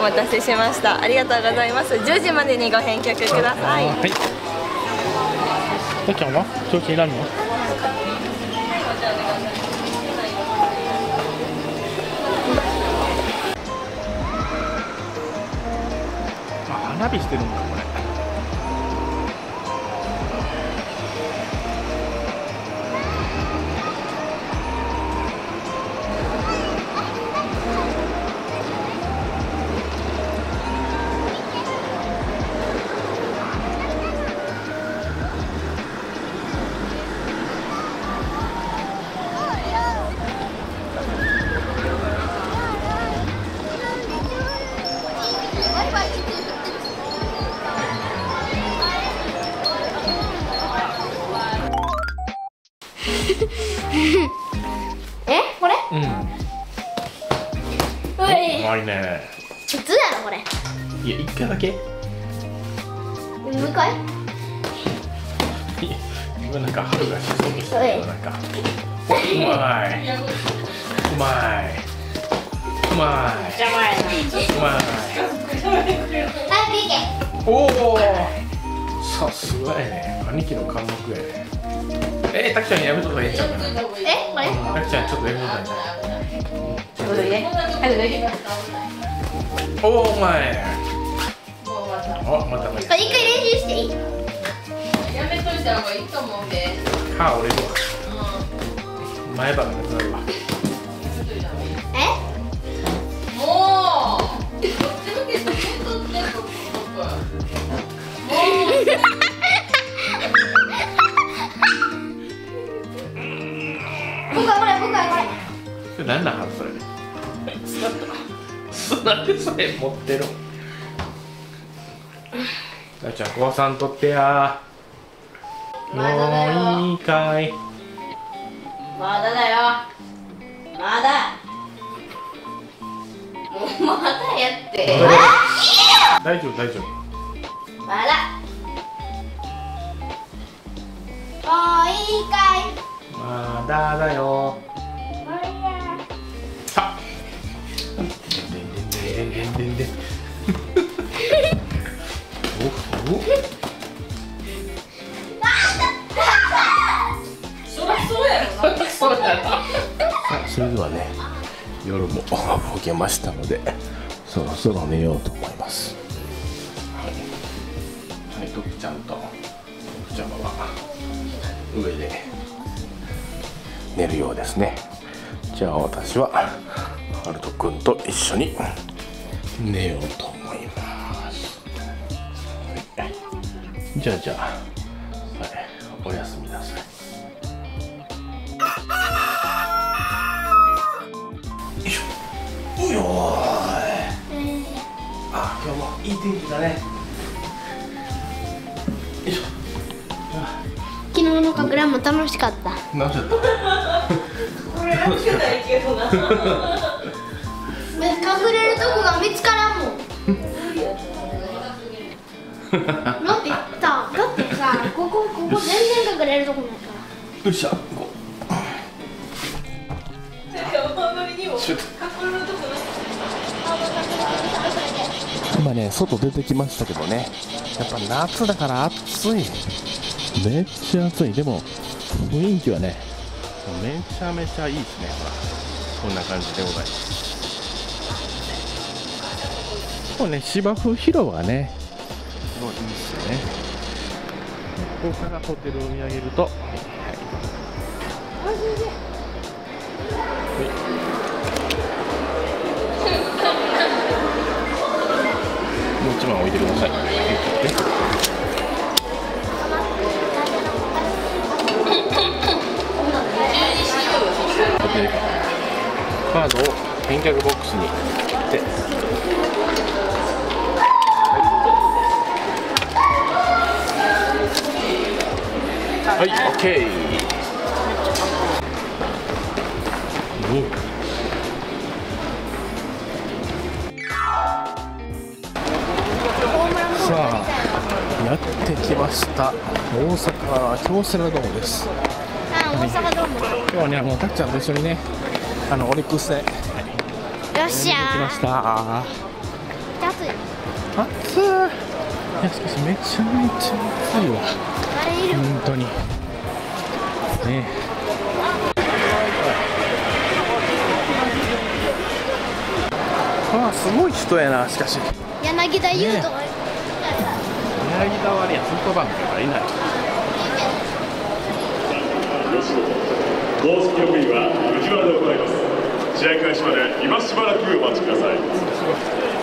お待たせしました。ありがとうございます。10時までにご返却ください。はい。どうちゃんは？どうちゃんいらんの？あ、花火してるんだこれ。え、これ？うん。うまいね。普通やろこれ。いや、一回だけ。もう一回？今なんか春がしそうとしてるなんか。うまい。うまい。うまい。じゃまい。うまい。はい、おお。さすがやね。兄貴の貫禄やね。タキちゃんにやめとったらええんちゃうかな。え、これタキちゃんちょっとやめとったんじゃない。おー、お前あ、またこれ一回練習していい？やめといた方がいいと思うんで歯折れるわ。前歯がなくなるわ。え？もうこっち向けてこっち取って僕はもうなんなんそれ。なんでそれ持ってる。だちゃんご飯とってや。もういいかい。まだだよ。まだ。もうまだやって。大丈夫大丈夫。まだ。もういいかい。まだだよ。それではね、夜もぼけましたので、そろそろ寝ようと思います。はい、はい、ときちゃんとふちゃまは上で寝るようですね。じゃあ私はハルト君と一緒に寝ようと思います。はい、じゃあ、はい、おやすみなさい。よーい、あ、今日もいい天気だね。よいしょ。昨日のかくれんも楽しかった。楽しかった。これ楽しくないけどな。かくれるとこが見つからんもん。だってさ、ここ全然かくれるとこないから。よっしゃ。今ね、外出てきましたけどね、やっぱ夏だから暑い、めっちゃ暑い、でも雰囲気はね、めちゃめちゃいいですね、ほら、こんな感じでございます。もうね、芝生広場はね、すごいいいですよね、ここからホテルを見上げると、もう一番置いてください。カードを返却ボックスに入れて、はい、OK。さあ、やってきました。大阪京セラドームです。大阪ドーム。今日はね、もうたっちゃんと一緒にね、オリックスで。よっしゃー。来ました。ちゃ暑い。暑い。いやしかしめちゃめちゃ暑いわ。本当に。ねえ。ああすごい人やなしかし。柳田優斗。柳田はあれや、フットバンクだからいない。公式局員は藤原でございます。試合開始まで今しばらくお待ちください。